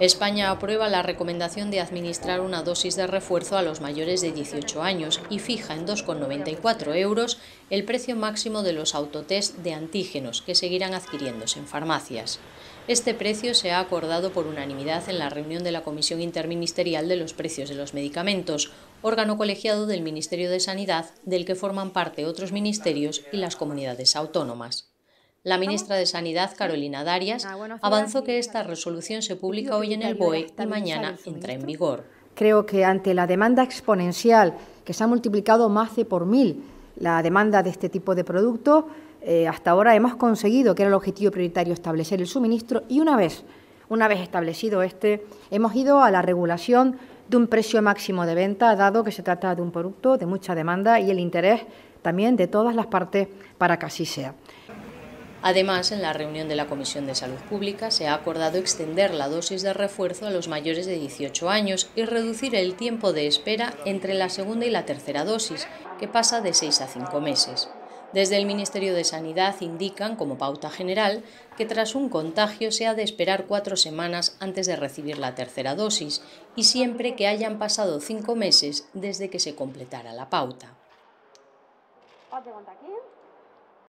España aprueba la recomendación de administrar una dosis de refuerzo a los mayores de 18 años y fija en 2,94 € el precio máximo de los autotest de antígenos que seguirán adquiriéndose en farmacias. Este precio se ha acordado por unanimidad en la reunión de la Comisión Interministerial de los Precios de los Medicamentos, órgano colegiado del Ministerio de Sanidad, del que forman parte otros ministerios y las comunidades autónomas. La ministra de Sanidad, Carolina Darias, avanzó que esta resolución se publica hoy en el BOE y mañana entra en vigor. Creo que ante la demanda exponencial, que se ha multiplicado más de por 1000, la demanda de este tipo de productos, hasta ahora hemos conseguido, que era el objetivo prioritario, establecer el suministro, y una vez establecido este, hemos ido a la regulación de un precio máximo de venta, dado que se trata de un producto de mucha demanda y el interés también de todas las partes para que así sea. Además, en la reunión de la Comisión de Salud Pública se ha acordado extender la dosis de refuerzo a los mayores de 18 años y reducir el tiempo de espera entre la segunda y la tercera dosis, que pasa de 6 a 5 meses. Desde el Ministerio de Sanidad indican, como pauta general, que tras un contagio se ha de esperar 4 semanas antes de recibir la tercera dosis y siempre que hayan pasado 5 meses desde que se completara la pauta.